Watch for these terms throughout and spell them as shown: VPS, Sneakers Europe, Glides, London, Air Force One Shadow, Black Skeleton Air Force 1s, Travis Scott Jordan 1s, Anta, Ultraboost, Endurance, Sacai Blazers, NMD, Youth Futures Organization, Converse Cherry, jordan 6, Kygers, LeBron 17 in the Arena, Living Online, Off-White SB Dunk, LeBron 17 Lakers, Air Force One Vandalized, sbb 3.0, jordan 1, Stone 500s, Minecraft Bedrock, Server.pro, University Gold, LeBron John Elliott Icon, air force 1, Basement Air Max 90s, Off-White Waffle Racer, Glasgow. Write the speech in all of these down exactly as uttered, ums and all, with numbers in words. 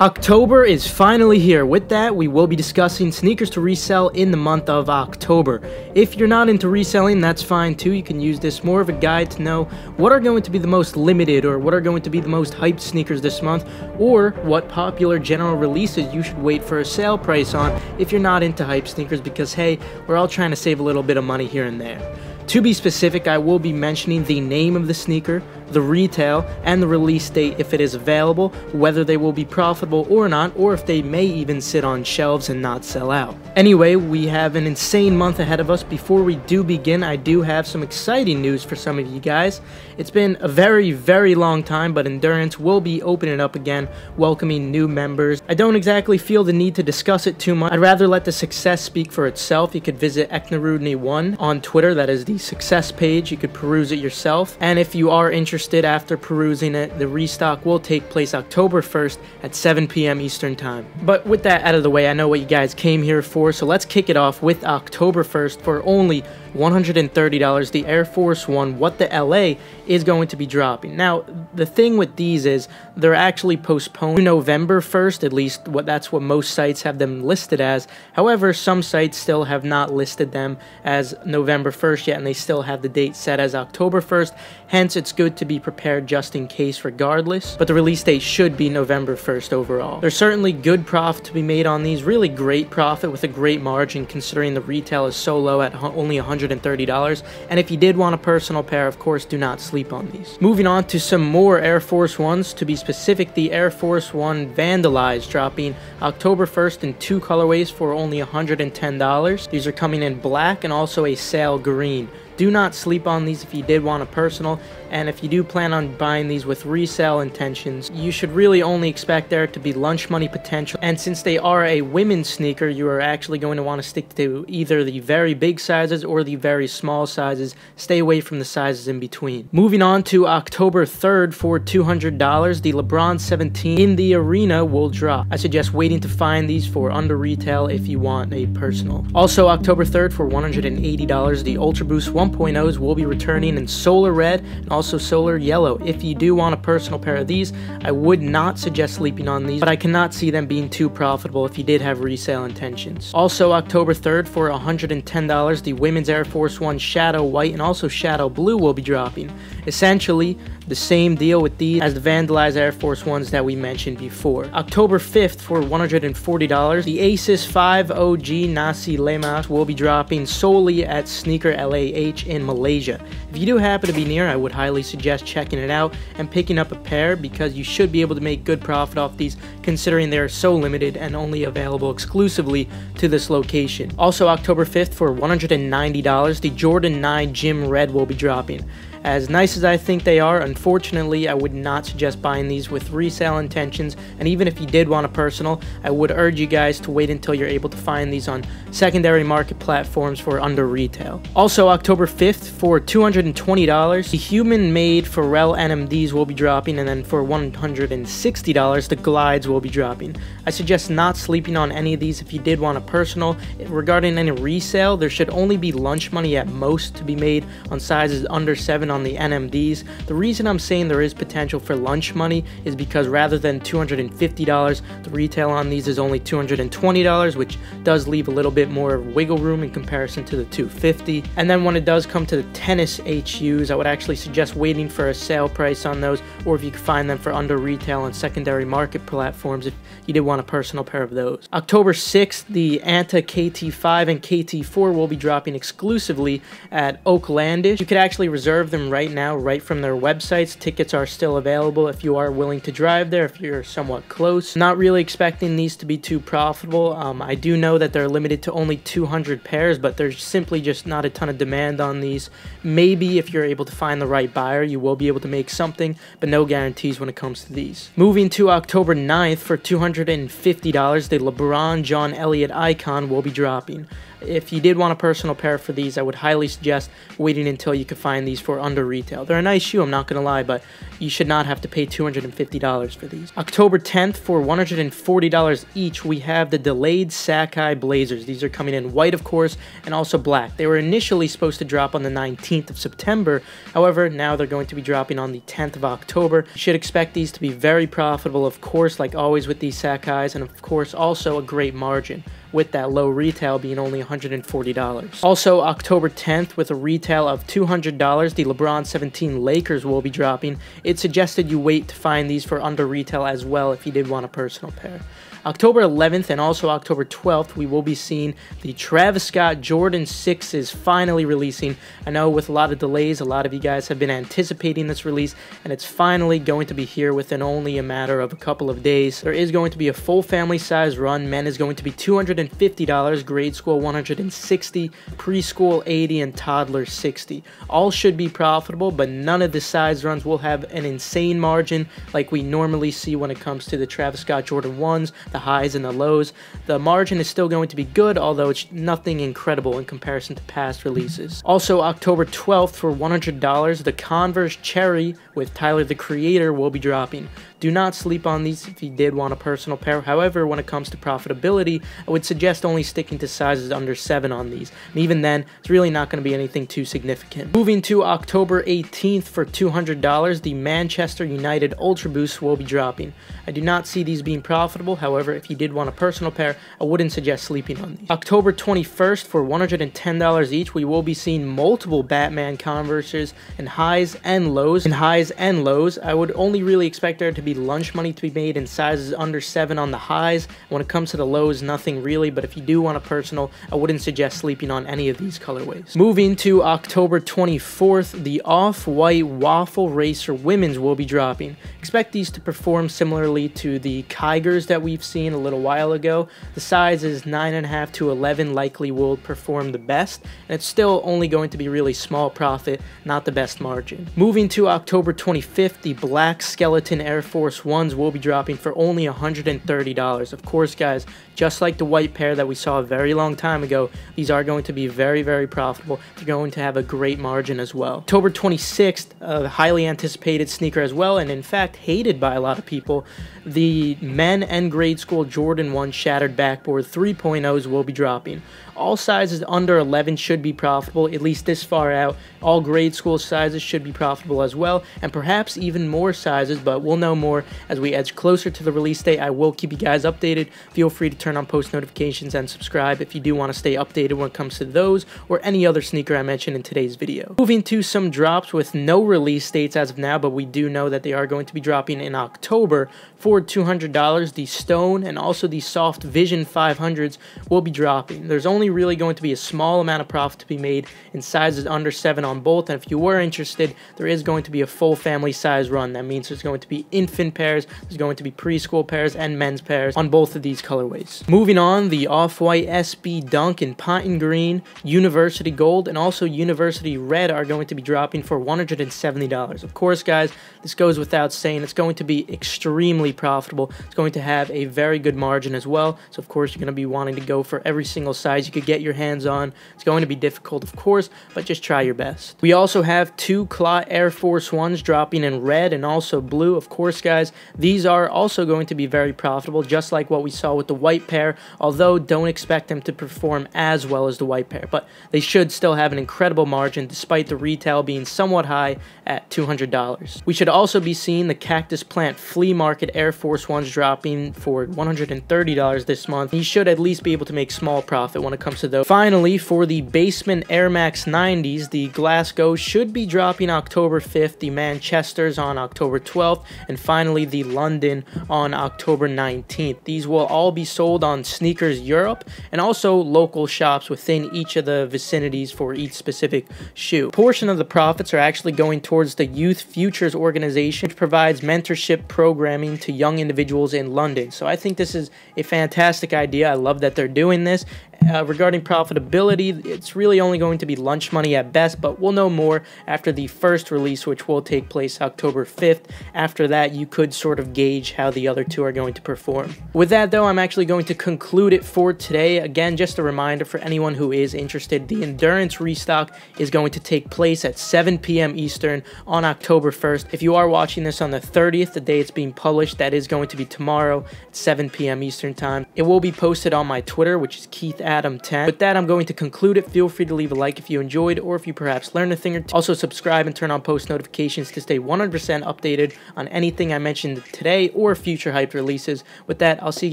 October is finally here. With that, we will be discussing sneakers to resell in the month of October. If you're not into reselling, that's fine too. You can use this more of a guide to know what are going to be the most limited or what are going to be the most hyped sneakers this month, or what popular general releases you should wait for a sale price on if you're not into hype sneakers, because hey, we're all trying to save a little bit of money here and there. To be specific, I will be mentioning the name of the sneaker, the retail, and the release date if it is available, whether they will be profitable or not, or if they may even sit on shelves and not sell out. Anyway, we have an insane month ahead of us. Before we do begin, I do have some exciting news for some of you guys. It's been a very, very long time, but Endurance will be opening up again, welcoming new members. I don't exactly feel the need to discuss it too much. I'd rather let the success speak for itself. You could visit Eknarudni one on Twitter, that is the success page. You could peruse it yourself, and if you are interested after perusing it, the restock will take place October first at seven p m Eastern Time. But with that out of the way, I know what you guys came here for, so let's kick it off with October first. For only one hundred thirty dollars, the Air Force One What the L A is going to be dropping. Now, the thing with these is they're actually postponed to November first, at least what that's what most sites have them listed as. However, some sites still have not listed them as November first yet, and they still have the date set as October first, hence it's good to be prepared just in case regardless, but the release date should be November first overall. There's certainly good profit to be made on these, really great profit with a great margin considering the retail is so low at only one hundred thirty dollars, and if you did want a personal pair, of course, do not sleep on these. Moving on to some more Air Force Ones, to be specific, the Air Force One Vandalized dropping October first in two colorways for only one hundred ten dollars. These are coming in black and also a sale green. Do not sleep on these if you did want a personal, and if you do plan on buying these with resale intentions, you should really only expect there to be lunch money potential, and since they are a women's sneaker, you are actually going to want to stick to either the very big sizes or the very small sizes. Stay away from the sizes in between. Moving on to October third for two hundred dollars, the LeBron seventeen in the Arena will drop. I suggest waiting to find these for under retail if you want a personal. Also October third for one hundred eighty dollars, the Ultraboost one point ohs will be returning in solar red and also solar yellow. If you do want a personal pair of these, I would not suggest sleeping on these, but I cannot see them being too profitable if you did have resale intentions. Also October third for one hundred ten dollars, the women's Air Force One Shadow White and also Shadow Blue will be dropping. Essentially the same deal with these as the Vandalized Air Force Ones that we mentioned before. October fifth for one hundred forty dollars, the Asus five O G Nasi Lemas will be dropping solely at Sneaker L A H in Malaysia. If you do happen to be near, I would highly suggest checking it out and picking up a pair, because you should be able to make good profit off these considering they are so limited and only available exclusively to this location. Also October fifth for one hundred ninety dollars, the Jordan nine Gym Red will be dropping. As nice as I think they are, unfortunately, I would not suggest buying these with resale intentions, and even if you did want a personal, I would urge you guys to wait until you're able to find these on secondary market platforms for under retail. Also October fifth for two hundred twenty dollars, the Human-Made Pharrell N M Ds will be dropping, and then for one hundred sixty dollars, the Glides will be dropping. I suggest not sleeping on any of these if you did want a personal. Regarding any resale, there should only be lunch money at most to be made on sizes under seven on the N M Ds. The reason I'm saying there is potential for lunch money is because rather than two hundred fifty dollars, the retail on these is only two hundred twenty dollars, which does leave a little bit more wiggle room in comparison to the two hundred fifty dollars. And then when it does come to the Tennis H Us, I would actually suggest waiting for a sale price on those, or if you can find them for under retail on secondary market platforms if you did want a personal pair of those. October sixth, the Anta K T five and K T four will be dropping exclusively at Oaklandish. You could actually reserve them right now right from their websites. Tickets are still available if you are willing to drive there, if you're somewhat close. Not really expecting these to be too profitable. um, I do know that they're limited to only two hundred pairs, but there's simply just not a ton of demand on these. Maybe if you're able to find the right buyer, you will be able to make something, but no guarantees when it comes to these. Moving to October ninth for two hundred fifty dollars, the LeBron John Elliott Icon will be dropping. if you did want a personal pair for these, I would highly suggest waiting until you could find these for under retail. They're a nice shoe, I'm not gonna lie, but you should not have to pay two hundred fifty dollars for these. October tenth, for one hundred forty dollars each, we have the delayed Sacai Blazers. These are coming in white, of course, and also black. They were initially supposed to drop on the nineteenth of September. However, now they're going to be dropping on the tenth of October. You should expect these to be very profitable, of course, like always with these Sacais, and of course, also a great margin, with that low retail being only one hundred forty dollars. Also, October tenth, with a retail of two hundred dollars, the LeBron seventeen Lakers will be dropping. It's suggested you wait to find these for under retail as well if you did want a personal pair. October eleventh and also October twelfth, we will be seeing the Travis Scott Jordan sixes finally releasing. I know with a lot of delays, a lot of you guys have been anticipating this release, and it's finally going to be here within only a matter of a couple of days. There is going to be a full family size run. Men is going to be two hundred fifty dollars, grade school one hundred sixty dollars, preschool eighty dollars, and toddler sixty dollars. All should be profitable, but none of the size runs will have an insane margin like we normally see when it comes to the Travis Scott Jordan ones, the highs and the lows. The margin is still going to be good, although it's nothing incredible in comparison to past releases. Also, October twelfth, for one hundred dollars, the Converse Cherry with Tyler the Creator will be dropping. Do not sleep on these if you did want a personal pair. However, when it comes to profitability, I would suggest only sticking to sizes under seven on these. And even then, it's really not going to be anything too significant. Moving to October eighteenth, for two hundred dollars, the Manchester United Ultra Boost will be dropping. I do not see these being profitable. However, if you did want a personal pair, I wouldn't suggest sleeping on these. October twenty-first, for one hundred ten dollars each, we will be seeing multiple Batman Converses in highs and lows. In highs and lows, I would only really expect there to be lunch money to be made in sizes under seven on the highs. When it comes to the lows, nothing really, but if you do want a personal, I wouldn't suggest sleeping on any of these colorways. Moving to October twenty-fourth, the Off-White Waffle Racer women's will be dropping. Expect these to perform similarly to the Kygers that we've seen a little while ago. The sizes nine point five to eleven likely will perform the best, and it's still only going to be really small profit, not the best margin. Moving to October twenty-fifth, the Black Skeleton Air Force ones will be dropping for only one hundred thirty dollars. Of course, guys, just like the white pair that we saw a very long time ago, these are going to be very, very profitable. They're going to have a great margin as well. October twenty-sixth, a highly anticipated sneaker as well, and in fact hated by a lot of people, the men and grade school Jordan one Shattered Backboard three point ohs will be dropping. All sizes under eleven should be profitable, at least this far out. All grade school sizes should be profitable as well, and perhaps even more sizes, but we'll know more as we edge closer to the release date. I will keep you guys updated. Feel free to turn on post notifications and subscribe if you do want to stay updated when it comes to those or any other sneaker I mentioned in today's video. Moving to some drops with no release dates as of now, but we do know that they are going to be dropping in October. For two hundred dollars, the Stone and also the Soft Vision five hundreds will be dropping. There's only really going to be a small amount of profit to be made in sizes under seven on both, and if you were interested, there is going to be a full family size run. That means there's going to be infant pairs, there's going to be preschool pairs, and men's pairs on both of these colorways. Moving on, the Off-White S B Dunk in Pigeon Green, University Gold, and also University Red are going to be dropping for one hundred seventy dollars. Of course, guys, this goes without saying, it's going to be extremely profitable. It's going to have a very good margin as well, so of course you're going to be wanting to go for every single size you could get your hands on. It's going to be difficult, of course, but just try your best. We also have two Clot Air Force Ones dropping in red and also blue. Of course, guys, these are also going to be very profitable, just like what we saw with the white pair, although don't expect them to perform as well as the white pair, but they should still have an incredible margin despite the retail being somewhat high at two hundred dollars. We should also be seeing the Cactus Plant Flea Market Air Force Ones dropping for one hundred thirty dollars this month. You should at least be able to make small profit when it comes to those. Finally, for the Basement Air Max nineties, the Glasgow should be dropping October fifth, the Manchesters on October twelfth, and finally the London on October nineteenth. These will all be sold on Sneakers Europe and also local shops within each of the vicinities for each specific shoe. A portion of the profits are actually going towards the Youth Futures organization, which provides mentorship programming to young individuals in London. So I think this is a fantastic idea. I love that they're doing this, Uh, regarding profitability, it's really only going to be lunch money at best, but we'll know more after the first release, which will take place October fifth. After that, you could sort of gauge how the other two are going to perform. With that though, I'm actually going to conclude it for today. Again, just a reminder for anyone who is interested, the Endurance restock is going to take place at seven p m Eastern on October first. If you are watching this on the thirtieth, the day it's being published, that is going to be tomorrow at seven p m Eastern time. It will be posted on my Twitter, which is Keith Adam ten. With that, I'm going to conclude it. Feel free to leave a like if you enjoyed or if you perhaps learned a thing or two. Also, subscribe and turn on post notifications to stay one hundred percent updated on anything I mentioned today or future hyped releases. With that, I'll see you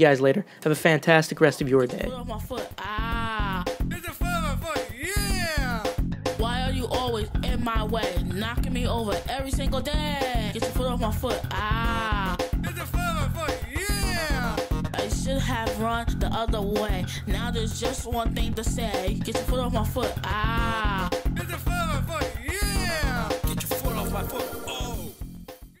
guys later. Have a fantastic rest of your day. Why are you always in my way, knocking me over every single day? Get your foot off my foot. Ah. Get your foot off my foot. Yeah. I should have run the other way. Now there's just one thing to say. Get your foot off my foot. Ah.